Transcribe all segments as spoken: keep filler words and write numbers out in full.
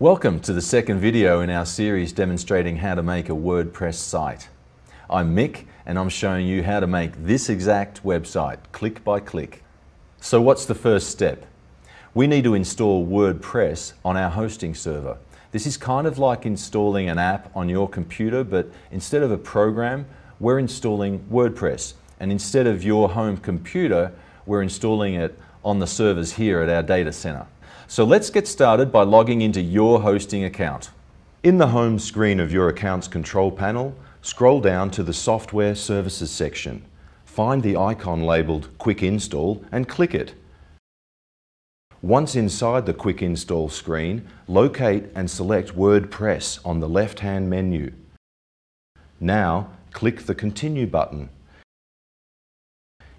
Welcome to the second video in our series demonstrating how to make a WordPress site. I'm Mick and I'm showing you how to make this exact website click by click. So what's the first step? We need to install WordPress on our hosting server. This is kind of like installing an app on your computer, but instead of a program, we're installing WordPress. And instead of your home computer, we're installing it on the servers here at our data center. So let's get started by logging into your hosting account. In the home screen of your account's control panel, scroll down to the Software Services section. Find the icon labeled Quick Install and click it. Once inside the Quick Install screen, locate and select WordPress on the left-hand menu. Now, click the Continue button.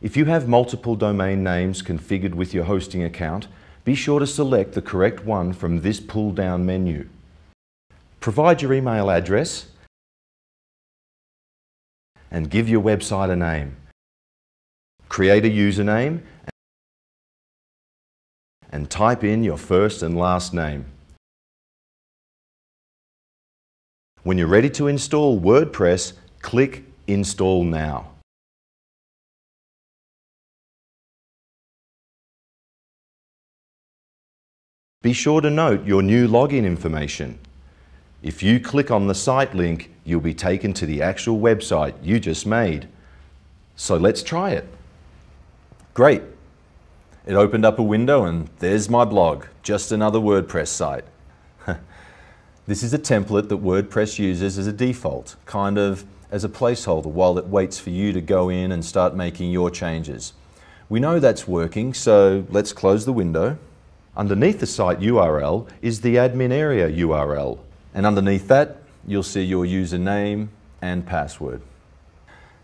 If you have multiple domain names configured with your hosting account, be sure to select the correct one from this pull-down menu. Provide your email address and give your website a name. Create a username and type in your first and last name. When you're ready to install WordPress, click Install Now. Be sure to note your new login information. If you click on the site link, you'll be taken to the actual website you just made. So let's try it. Great. It opened up a window and there's my blog, just another WordPress site. This is a template that WordPress uses as a default, kind of as a placeholder while it waits for you to go in and start making your changes. We know that's working, so let's close the window. Underneath the site U R L is the admin area U R L, and underneath that you'll see your username and password.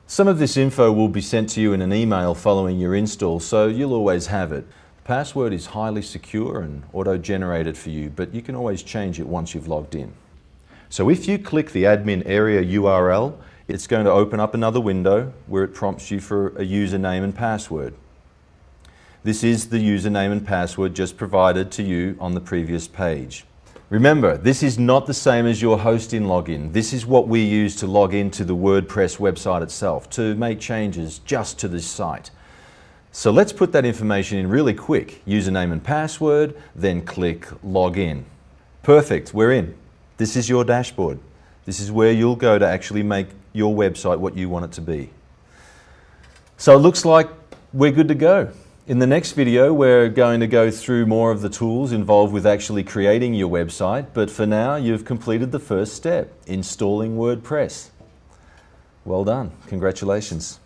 Some of this info will be sent to you in an email following your install, so you'll always have it. The password is highly secure and auto-generated for you, but you can always change it once you've logged in. So if you click the admin area U R L, it's going to open up another window where it prompts you for a username and password. This is the username and password just provided to you on the previous page. Remember, this is not the same as your hosting login. This is what we use to log into the WordPress website itself to make changes just to this site. So let's put that information in really quick. Username and password, then click Login. Perfect, we're in. This is your dashboard. This is where you'll go to actually make your website what you want it to be. So it looks like we're good to go. In the next video, we're going to go through more of the tools involved with actually creating your website, but for now, you've completed the first step, installing WordPress. Well done. Congratulations.